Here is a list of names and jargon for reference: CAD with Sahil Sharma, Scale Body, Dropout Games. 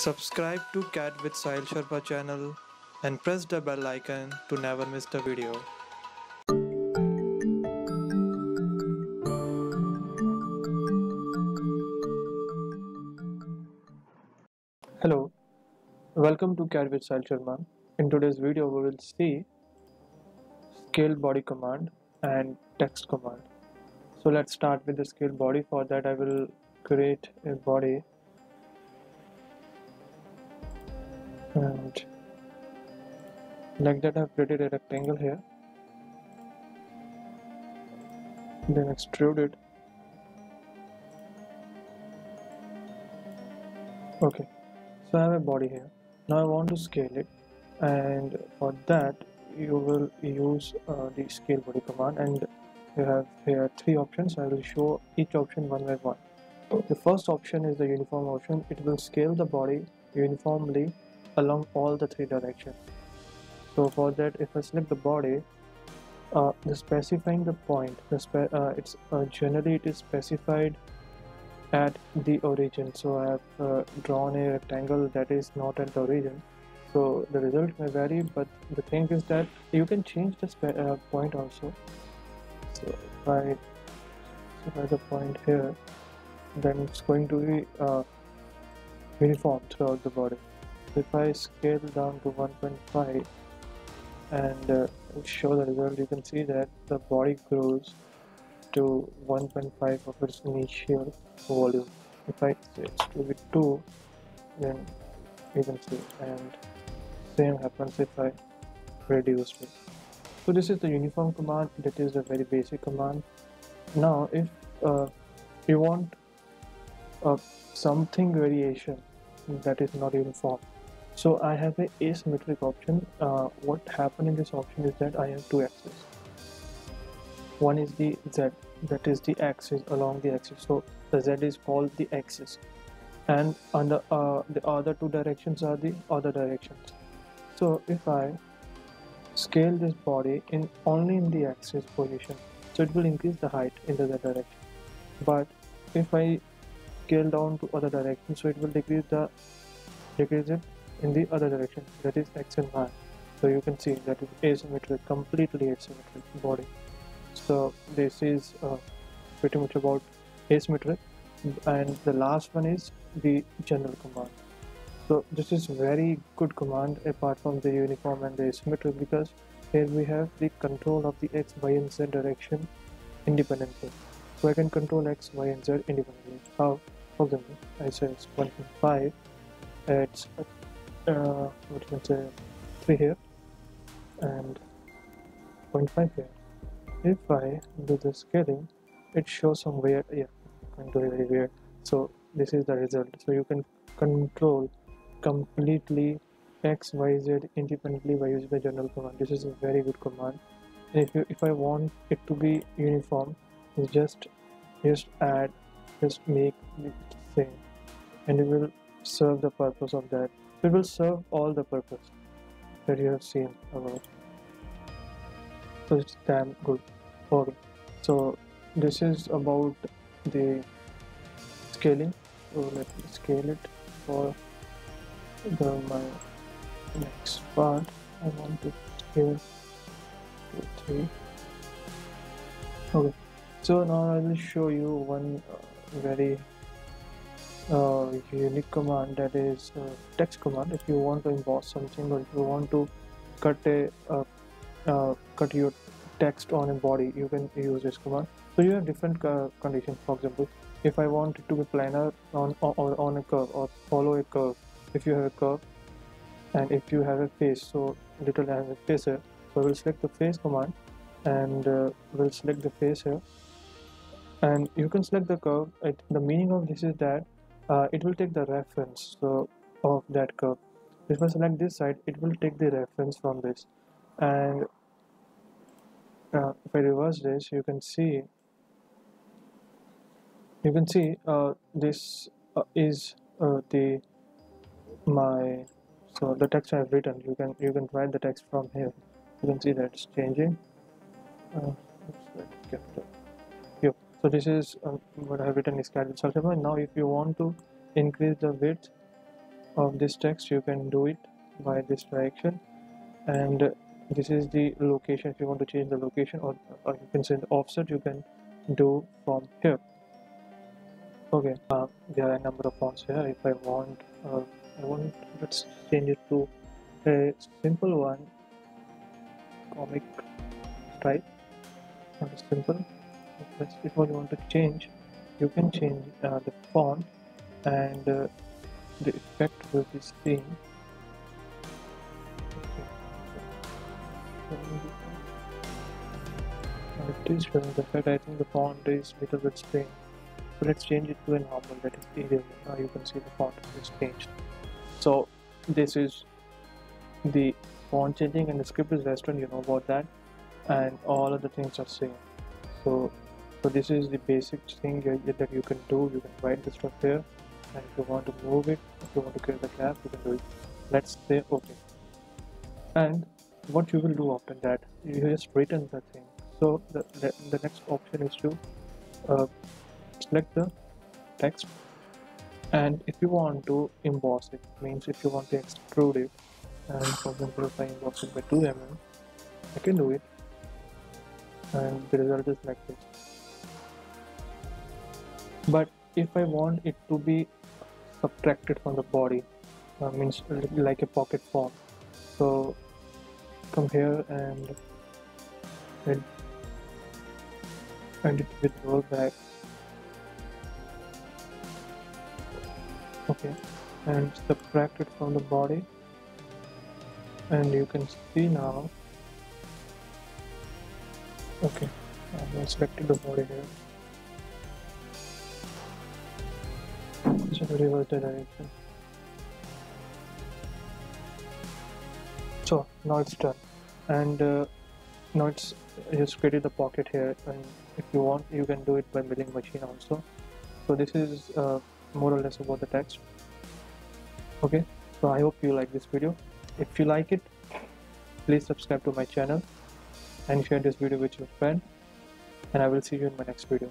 Subscribe to CAD with Sahil Sharma channel and press the bell icon to never miss the video. Hello, welcome to CAD with Sahil Sharma. In today's video we will see scale body command and text command. So let's start with the scale body. For that I will create a body and like that I have created a rectangle here, then extrude it. Okay, so I have a body here. Now I want to scale it, and for that you will use the scale body command, and you have here three options. I will show each option one by one. The first option is the uniform option. It will scale the body uniformly along all the three directions. So for that, if I select the body, specifying the point, generally it is specified at the origin. So I have drawn a rectangle that is not at the origin, so the result may vary. But the thing is that you can change the point also. So if I have the point here, then it's going to be uniform throughout the body. If I scale down to 1.5 and show the result, you can see that the body grows to 1.5 of its initial volume. If I say it's to be 2, then you can see, and same happens if I reduce it. So this is the uniform command. That is a very basic command. Now if you want something variation that is not uniform, so I have an asymmetric option. What happened in this option is that I have two axes. One is the Z, that is the axis along the axis, so the Z is called the axis, and on the other two directions are the other directions. So if I scale this body only in the axis position, so it will increase the height in the Z direction. But if I scale down to other direction, so it will decrease it in the other direction, that is X and Y. So you can see that is asymmetric, completely asymmetric body. So this is pretty much about asymmetric. And the last one is the general command. So this is very good command apart from the uniform and the asymmetric, because here we have the control of the X, Y and Z direction independently. So I can control X, Y and Z independently. How? For example, I say it's 1.5, it's what you can say 3 here and 0.5 here. If I do the scaling, it shows some weird, going to be very weird. So this is the result. So you can control completely X, Y, Z independently by using the general command. This is a very good command. And if I want it to be uniform, just make the same, and it will serve the purpose of that. It will serve all the purpose that you have seen above. So it's damn good. Okay, so this is about the scaling. So let me scale it for my next part. I want to scale 2, 3. Okay. So now I will show you one very unique command, that is text command. If you want to emboss something, or if you want to cut your text on a body, you can use this command. So you have different conditions. For example, if I want it to be planar on a curve, or follow a curve, if you have a curve, and if you have a face, so literally I have a face here. So I will select the face command, and we'll select the face here, and you can select the curve. The meaning of this is that it will take the reference of that curve. If I select this side, it will take the reference from this, and if I reverse this, you can see this is the text I have written. You can write the text from here. You can see that it's changing. So this is what I have written is CAD with Sahil Sharma. Now if you want to increase the width of this text, you can do it by this direction. And this is the location. If you want to change the location, or you can say the offset, you can do from here. Okay, there are a number of fonts here. If I want, let's change it to a simple one, comic type, not simple. If you want to change, you can change the font, and the effect will be seen. It is showing the effect. I think the font is a little bit strange. So let's change it to a normal. That is easier. Now you can see the font is changed. So this is the font changing, and the script is restaurant. You know about that, and all other things are same. So this is the basic thing that you can do. You can write the stuff here, and if you want to move it, if you want to create the gap, you can do it. Let's say okay. And what you will do after that, you just return the thing. So the next option is to select the text, and if you want to emboss it, means if you want to extrude it, and for example if I emboss it by 2 mm, I can do it, and the result is like this. But if I want it to be subtracted from the body, means like a pocket form, so come here and edit with rollback. Okay, and subtract it from the body, and you can see now. Okay, I selected the body here, so reverse the direction. So now it's done, and now it's just created the pocket here. And if you want, you can do it by milling machine also. So this is more or less about the text. Okay, so I hope you like this video. If you like it, please subscribe to my channel and share this video with your friend, and I will see you in my next video.